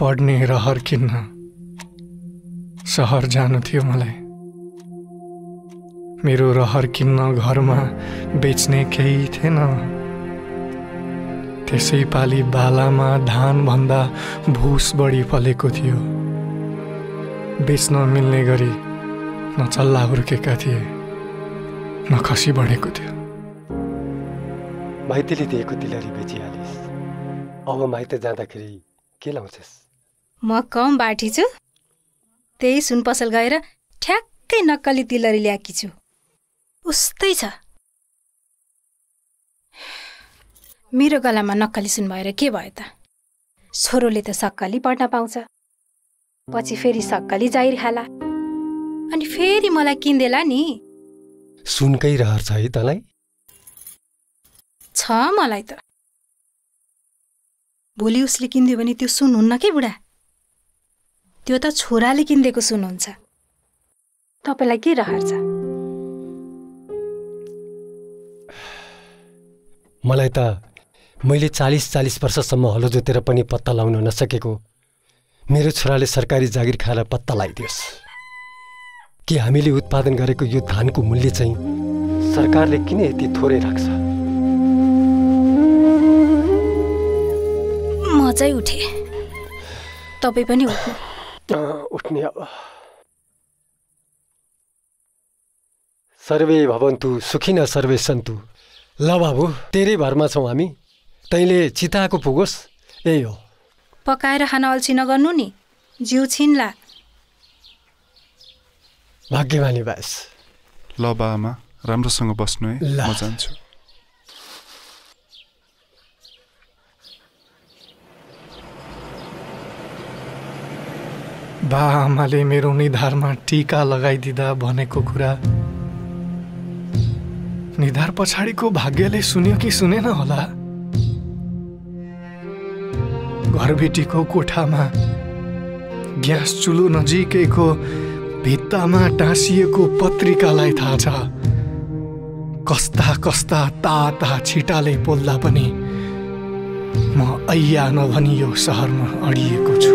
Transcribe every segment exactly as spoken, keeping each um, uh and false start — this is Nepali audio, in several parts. पढ्ने रहर किन्न सहर जानु थियो मलाई। मेरो रहर किन्न घरमा बेच्ने केही थिएन। त्यसै पाली बालामा धान भन्दा भूस बढी फलेको थियो। बेच्न मिल्ने गरी न चल्ला हुर्केका थिए न खसी बढेको थियो। माइतीले दिएको तिलहरी बेचिहालिस्, अब माइती जाँदाखेरि के लाउँछस्? म कम बाटी छु, त्यही सुन पसल गएर ठ्याक्कै नक्कली तिलहरी ल्याएकी छु, उस्तै छ। मेरो गलामा नक्कली सुन भएर के भयो त? छोरोले त सक्कली पढ्न पाउँछ, पछि फेरि सक्कली जाहिर खाला, अनि फेरि मलाई किन्देला नि। सुनकै रहर छ है तलाई? छ मलाई त। भोलि उसले किन्दियो भने त्यो सुन हुन्न के बुढा? त्यो त छोराले किन्देको सुन हुन्छ। तपाईँलाई के रहर छ? मलाई त मैले चालिस चालिस वर्षसम्म हलो जोतेर पनि पत्ता लाउन नसकेको मेरो छोराले सरकारी जागिर खाएर पत्ता लगाइदियोस् कि हामीले उत्पादन गरेको यो धानको मूल्य चाहिँ सरकारले किन यति थोरै राख्छ? मजाई उठे, तपाईं पनि उठ्नु। उठ्ने अब। सर्वे भवन्तु सुखिनः सर्वे सन्तु। ल बाबु, तेरै भरमा छौँ हामी। तैँले चिताएको पुगोस्, यही हो। पकाएर खान अल्छी नगर्नु नि, जिउ छिन्ला। भाग्यमानी बास। ल बा आमा, राम्रोसँग बस्नु है, म जान्छु। बा आमाले मेरो निधारमा टीका लगाइदिँदा भनेको कुरा निधार पछाडिको भाग्यले सुन्यो कि सुनेन होला? घरबेटीको कोठामा ग्यास चुलो नजिकैको भित्तामा टाँसिएको पत्रिकालाई थाहा छ कस्ता कस्ता ताता छिटाले पोल्दा पनि म अय्या नभनी यो सहरमा अडिएको छु।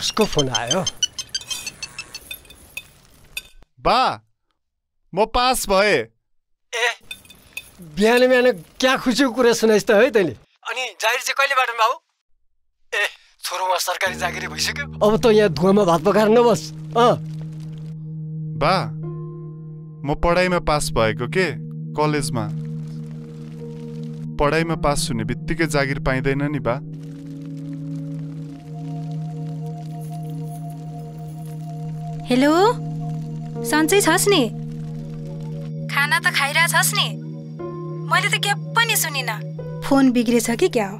कसको फोन आयो? बा, म पास भए। ए, बिहान बिहान क्या खुसीको कुरा सुनाइस् त है तैँले? अनि जागिर चाहिँ कहिले बाटोमा हो? ए, छोरोमा सरकारी जागिरी भइसक्यो, अब त यहाँ धुवामा भात पकाएर नबस्। अँ बा, म पढाइमा पास भएको के, कलेजमा। पढाइमा पास हुने बित्तिकै जागिर पाइँदैन नि बा। हेलो, सन्चै छस् नि? खाना त खाइरा छस् नि? मैले त के पनि सुनिन। फोन बिग्रेछ कि क्या हो?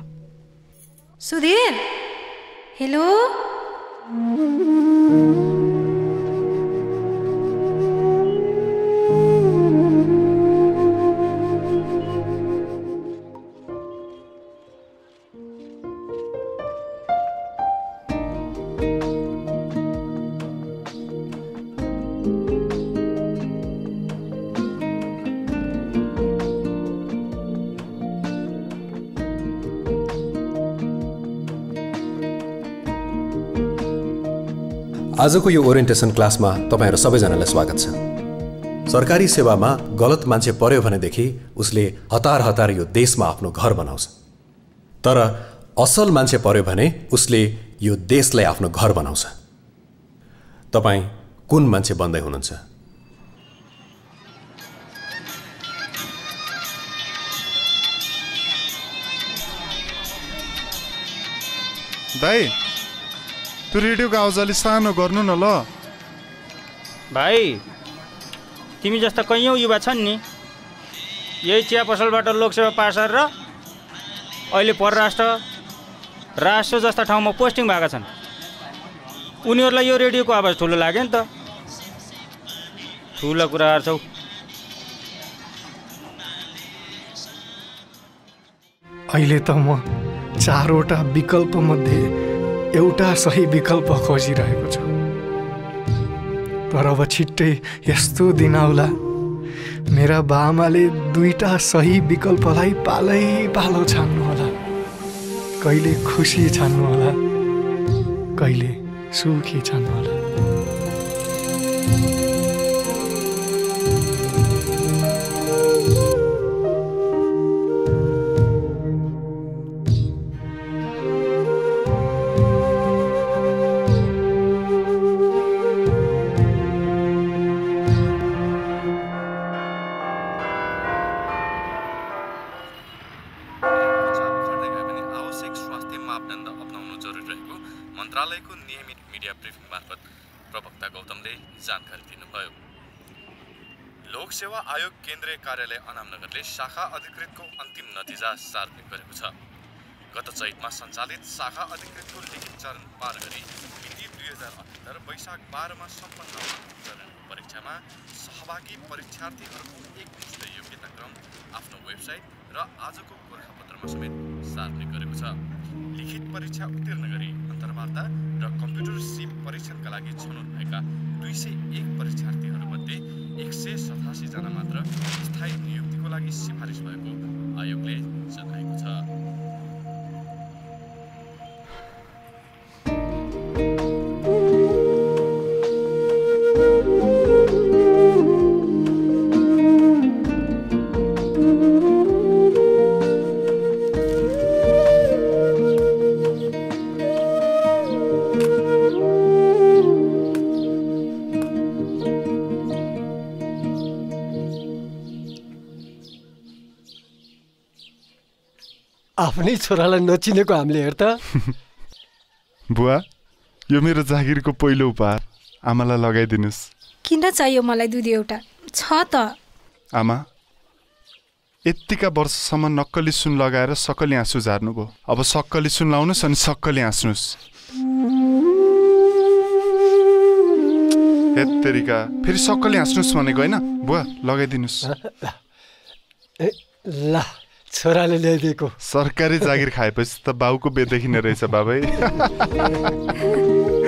सुधीर, हेलो? आजको यो ओरिएन्टेसन क्लासमा तपाईहरु सबैजनालाई स्वागत छ। सरकारी सेवामा गलत मान्छे पर्यो भनेदेखि उसले हतार हतार यो देशमा आफ्नो घर बनाउँछ, तर असल मान्छे पर्यो भने उसले यो देशलाई आफ्नो घर बनाउँछ। तपाईँ कुन मान्छे बन्दै हुनुहुन्छ? दाइ, तु रेडियोको आवाजले सानो गर्नु न ल। भाइ, तिमी जस्ता कैयौँ युवा छन् नि, यही चिया पसलबाट लोकसेवा पास गरेर अहिले परराष्ट्र राष्ट्र जस्ता ठाउँमा पोस्टिङ भएका छन्। उनीहरूलाई यो रेडियोको आवाज ठुलो लाग्यो नि त। ठुला कुराहरू छौ। अहिले त म चारवटा विकल्पमध्ये एउटा सही विकल्प खोजिरहेको छ। तर अब छिट्टै यस्तो दिन आउला मेरा बामाले दुईटा सही विकल्पलाई पालै पालो छान्नु होला। कहिले खुसी छान्नु होला, कहिले सुखी छान्नु होला। कार्यालय अनामनगरले शाखा अधिकृतको अन्तिम नतिजा सार्वजनिक गरेको छ। गत चैतमा सञ्चालित शाखा अधिकृतको लिखित चरण पार गरी मिति दुई हजार अठहत्तर वैशाख बाह्र मा सम्पन्न चरणको परीक्षामा सहभागी परीक्षार्थीहरूको एकमुष्ट योग्यताक्रम आफ्नो वेबसाइट र आजको गोरखापत्रमा समेत सार्वजनिक गरेको छ। लिखित परीक्षा उत्तीर्ण गरी अन्तर्वार्ता र कम्प्युटर सिप परीक्षणका लागि छनौट भएका दुई सय एक परीक्षार्थीहरूमध्ये एक सय सतासी जना मात्र स्थायी नियुक्तिको लागि सिफारिस भएको आयोगले जनाएको छ। आफ्नै छोरालाई नचिनेको हामीले हेर त। बुवा, यो मेरो जागिरको पहिलो उपहार, आमालाई लगाइदिनुस्। किन चाहियो मलाई दुध एउटा? छ त। आमा, यत्तिका वर्षसम्म नक्कली सुन लगाएर सक्कली आँसु झार्नुभयो। अब सक्कली सुन लाउनुस् अनि सक्कली आँस्नुस्। यत्तिका फेरि सक्कली आँस्नुस् भनेको होइन बुवा, लगाइदिनुस्। ल, छोराले ल्याइदिएको। सरकारी जागिर खाएपछि त बाउको बेदेखि नै रहेछ बाबै।